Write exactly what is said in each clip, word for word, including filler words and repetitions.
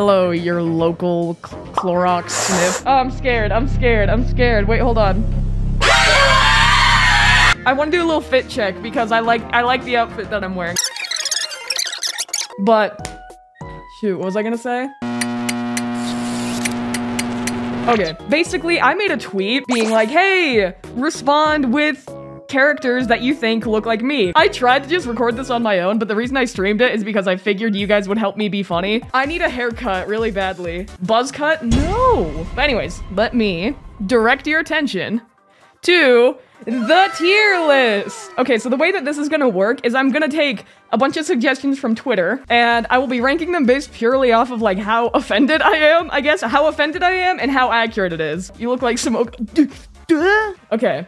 Hello, your local Clorox sniff. Oh, I'm scared. I'm scared. I'm scared. Wait, hold on. I want to do a little fit check because I like I like the outfit that I'm wearing. But shoot, what was I gonna say? Okay, basically I made a tweet being like, hey, respond with characters that you think look like me. I tried to just record this on my own, but the reason I streamed it is because I figured you guys would help me be funny. I need a haircut really badly. Buzz cut? No. But anyways, let me direct your attention to the tier list. Okay, so the way that this is gonna work is I'm gonna take a bunch of suggestions from Twitter and I will be ranking them based purely off of like how offended I am, I guess, how offended I am and how accurate it is. You look like some... Okay.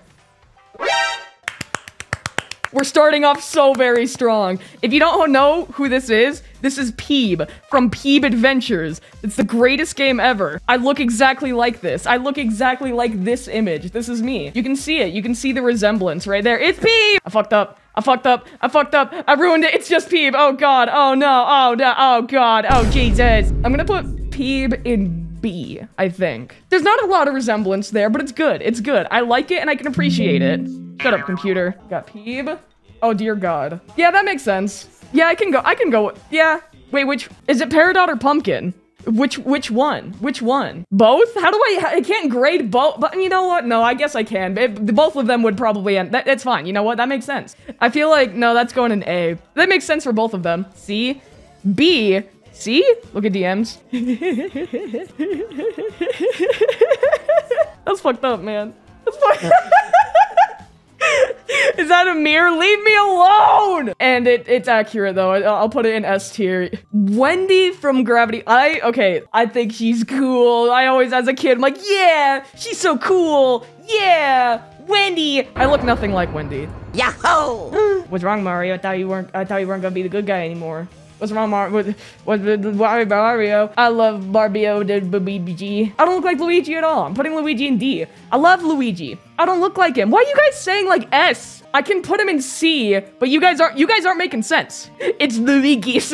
We're starting off so very strong. If you don't know who this is, this is Peeb from Peeb Adventures. It's the greatest game ever. I look exactly like this. I look exactly like this image. This is me. You can see it. You can see the resemblance right there. It's Peeb! I fucked up. I fucked up. I fucked up. I ruined it. It's just Peeb. Oh god. Oh no. Oh no. Oh god. Oh Jesus. I'm gonna put Peeb in B, I think. There's not a lot of resemblance there, but it's good. It's good. I like it and I can appreciate it. Shut up, computer. Got Peeb. Oh, dear God. Yeah, that makes sense. Yeah, I can go. I can go. Yeah. Wait, which... Is it Peridot or Pumpkin? Which which one? Which one? Both? How do I... I can't grade both. But you know what? No, I guess I can. It, both of them would probably end. That, it's fine. You know what? That makes sense. I feel like... No, that's going in A. That makes sense for both of them. C. B. C? Look at D Ms. That's fucked up, man. That's fucked up. Is that a mirror? Leave me alone! And it, it's accurate, though. I, I'll put it in S tier. Wendy from Gravity. I, okay, I think she's cool. I always, as a kid, I'm like, yeah, she's so cool. Yeah, Wendy. I look nothing like Wendy. Yahoo! What's wrong, Mario? I thought you weren't, I thought you weren't gonna be the good guy anymore. What's wrong, Mario? What, what, what, what, Mario? I love Barbio, the B B G. I don't look like Luigi at all. I'm putting Luigi in D. I love Luigi. I don't look like him. Why are you guys saying like S? I can put him in C, but you guys aren't you guys aren't making sense. It's Luigi's.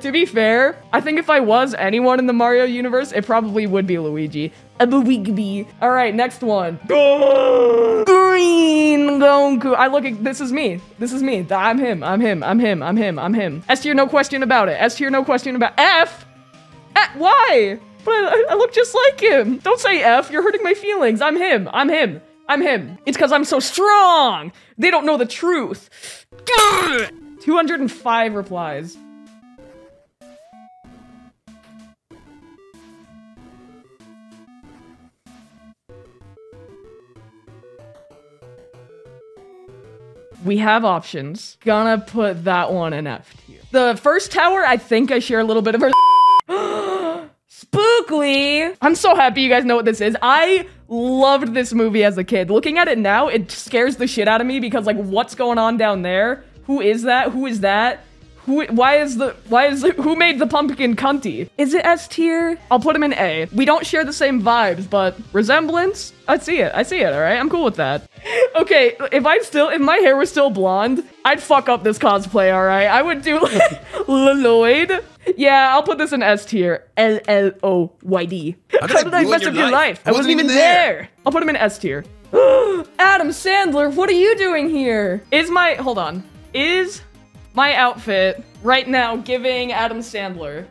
To be fair, I think if I was anyone in the Mario universe, it probably would be Luigi. A Luigi. All right, next one. Green Goku. I look at this is me. This is me. I'm him. I'm him. I'm him. I'm him. I'm him. S tier, no question about it. S tier, no question about F. F why? But I, I look just like him. Don't say F. You're hurting my feelings. I'm him. I'm him. I'm him. It's because I'm so strong. They don't know the truth. two hundred five replies. We have options. Gonna put that one in F tier. The first tower, I think I share a little bit of her. Spookly. I'm so happy you guys know what this is. I loved this movie as a kid. Looking at it now, it scares the shit out of me because like, what's going on down there? Who is that? Who is that? Who, why is the, why is the, who made the pumpkin cunty? Is it S tier? I'll put him in A. We don't share the same vibes, but resemblance? I see it. I see it. All right. I'm cool with that. Okay. If I still, if my hair was still blonde, I'd fuck up this cosplay. All right. I would do Lloyd. Yeah, I'll put this in S tier. L L O Y D. How did, How did I mess up your life? life? I wasn't, wasn't even there. there. I'll put him in S tier. Adam Sandler, what are you doing here? Is my, hold on. Is my outfit right now giving Adam Sandler?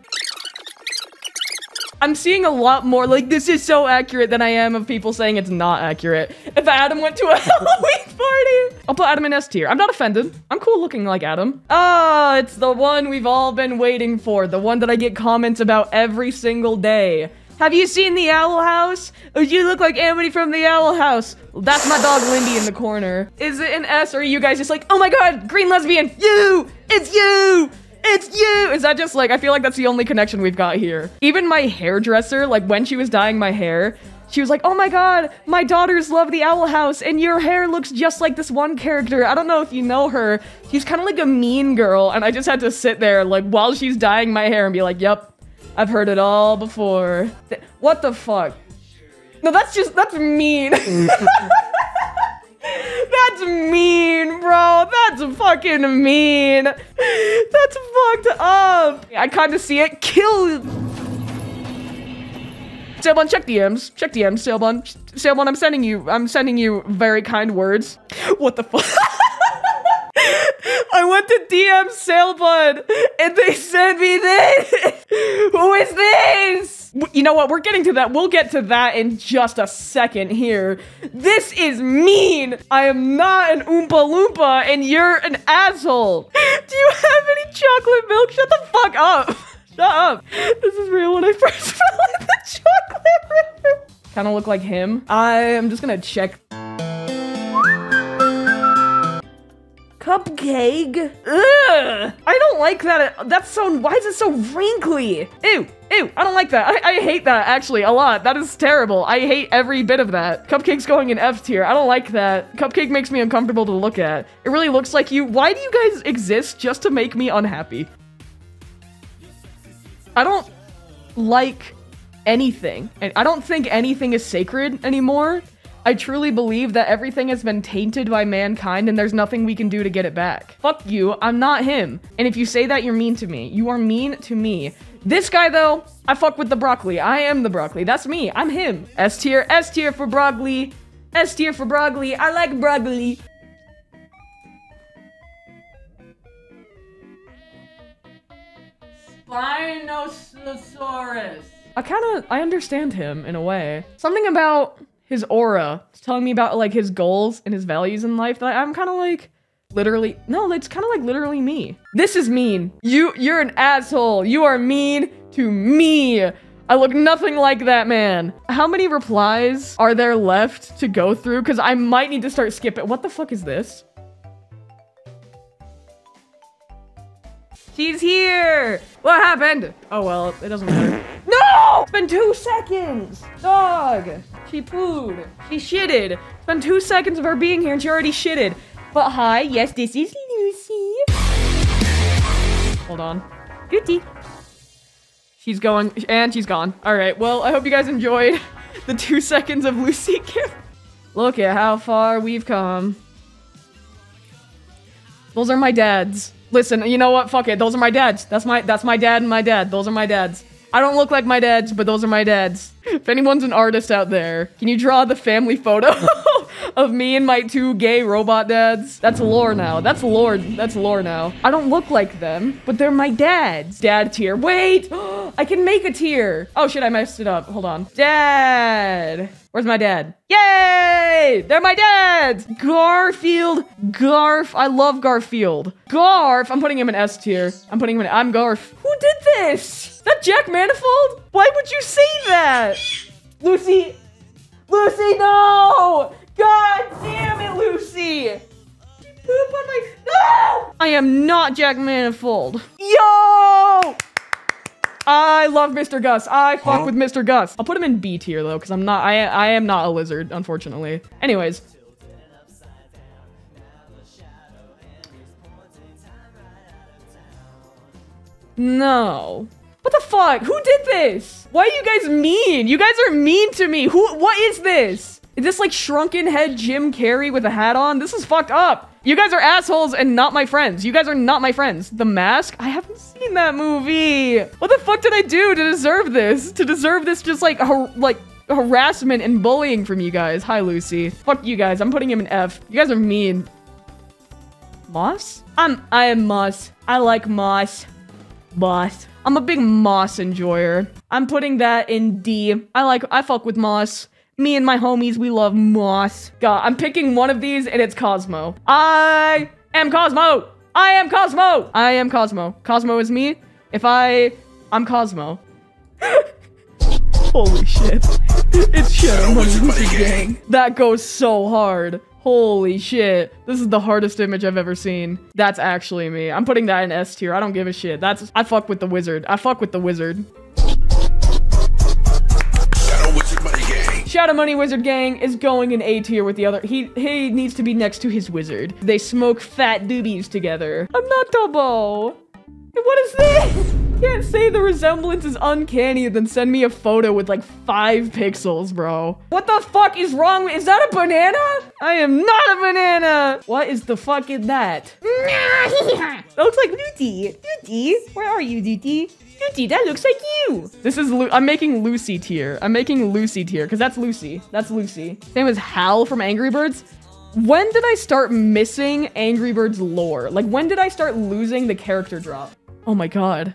I'm seeing a lot more, like, this is so accurate than I am of people saying it's not accurate. If Adam went to a Halloween party, I'll put Adam in S tier. I'm not offended. I'm cool looking like Adam. Ah, oh, it's the one we've all been waiting for. The one that I get comments about every single day. Have you seen the Owl House? Oh, you look like Amity from the Owl House. That's my dog, Lindy, in the corner. Is it an S or are you guys just like, oh my God, green lesbian, you, it's you. It's you! Is that just like, I feel like that's the only connection we've got here. Even my hairdresser, like when she was dyeing my hair, she was like, oh my God, my daughters love the Owl House and your hair looks just like this one character. I don't know if you know her. She's kind of like a mean girl. And I just had to sit there like while she's dyeing my hair and be like, yep, I've heard it all before. Th- what the fuck? No, that's just, that's mean. That's mean, bro. That's fucking mean. That's fucked up. I kind of see it. Kill Sailbun, check D Ms. Check D Ms, Sailbun. Sailbun, I'm sending you, I'm sending you very kind words. What the fuck? I went to D M Sailbun and they sent me this. Who is this? You know what? We're getting to that. We'll get to that in just a second here. This is mean. I am not an Oompa Loompa and you're an asshole. Do you have any chocolate milk? Shut the fuck up. Shut up. This is real when I first fell in the chocolate river. Kind of look like him. I'm just gonna check. Cupcake? Ugh! I don't like that. That's so, why is it so wrinkly? Ew, ew, I don't like that. I, I hate that actually a lot. That is terrible. I hate every bit of that. Cupcake's going in F tier. I don't like that. Cupcake makes me uncomfortable to look at. It really looks like you. Why do you guys exist just to make me unhappy? I don't like anything. I don't think anything is sacred anymore. I truly believe that everything has been tainted by mankind and there's nothing we can do to get it back. Fuck you, I'm not him. And if you say that, you're mean to me. You are mean to me. This guy though, I fuck with the broccoli. I am the broccoli, that's me, I'm him. S tier, S tier for broccoli. S tier for broccoli, I like broccoli. Spinosaurus. I kinda, I understand him in a way. Something about his aura. It's telling me about like his goals and his values in life that I'm kind of like literally, no, it's kind of like literally me. This is mean. You, you're an asshole. You are mean to me. I look nothing like that man. How many replies are there left to go through? Cause I might need to start skipping. What the fuck is this? She's here. What happened? Oh, well, it doesn't matter. No! It's been two seconds. Dog. She pooed. She shitted. It's been two seconds of her being here and she already shitted. But hi, yes, this is Lucy. Hold on. Dootie. She's going, and she's gone. All right, well, I hope you guys enjoyed the two seconds of Lucy Kim. Look at how far we've come. Those are my dads. Listen, you know what? Fuck it. Those are my dads. That's my, that's my dad and my dad. Those are my dads. I don't look like my dads, but those are my dads. If anyone's an artist out there, can you draw the family photo of me and my two gay robot dads? That's lore now. That's lore. That's lore now. I don't look like them, but they're my dads. Dad tier. Wait, I can make a tier. Oh shit, I messed it up. Hold on. Dad. Where's my dad? Yay! They're my dads! Garfield. Garf. I love Garfield. Garf. I'm putting him in S tier. I'm putting him in, I'm Garf. Who did this? Is that Jack Manifold? Why would you say that? Lucy. Lucy, no! God damn it, Lucy! She pooped on my, no! I am not Jack Manifold. Yo! I love Mister Gus. I fuck huh? with Mister Gus. I'll put him in B tier though, cause I'm not, I, I am not a lizard, unfortunately. Anyways. No. What the fuck? Who did this? Why are you guys mean? You guys are mean to me. Who, what is this? Is this like shrunken head Jim Carrey with a hat on? This is fucked up. You guys are assholes and not my friends. You guys are not my friends. The Mask? I haven't seen that movie. What the fuck did I do to deserve this? To deserve this just like, har like harassment and bullying from you guys. Hi, Lucy. Fuck you guys. I'm putting him in F. You guys are mean. Moss? I'm, I am Moss. I like Moss. Moss. I'm a big Moss enjoyer. I'm putting that in D. I like, I fuck with Moss. Me and my homies, we love Moss. God, I'm picking one of these and it's Cosmo. I am Cosmo. I am Cosmo. I am Cosmo. Cosmo is me. If I, I'm Cosmo. Holy shit. It's Shadow Money Gang. That goes so hard. Holy shit. This is the hardest image I've ever seen. That's actually me. I'm putting that in S tier. I don't give a shit. That's, I fuck with the wizard. I fuck with the wizard. Shadow Wizard Money Gang. Shadow Money Wizard Gang is going in A tier with the other. He he needs to be next to his wizard. They smoke fat doobies together. I'm not Dumbo. What is this? Can't say the resemblance is uncanny, then send me a photo with like five pixels, bro. What the fuck is wrong with- is that a banana? I am not a banana! What is the fuck is that? That looks like Dootie. Dootie, where are you, Dootie? Dootie, that looks like you. This is, Lu I'm making Lucy tier. I'm making Lucy tier, because that's Lucy. That's Lucy. Same as Hal from Angry Birds. When did I start missing Angry Birds lore? Like, when did I start losing the character drop? Oh my god.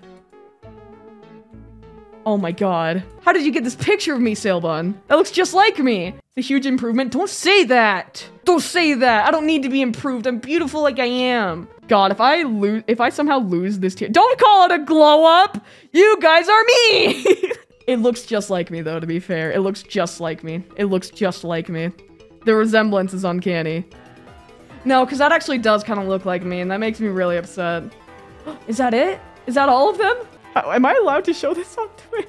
Oh my god. How did you get this picture of me, Sailbun? That looks just like me. It's a huge improvement. Don't say that. Don't say that. I don't need to be improved. I'm beautiful like I am. God, if I lose, if I somehow lose this tier, don't call it a glow up. You guys are me. It looks just like me though, to be fair. It looks just like me. It looks just like me. The resemblance is uncanny. No, because that actually does kind of look like me and that makes me really upset. Is that it? Is that all of them? Am I allowed to show this on Twitch?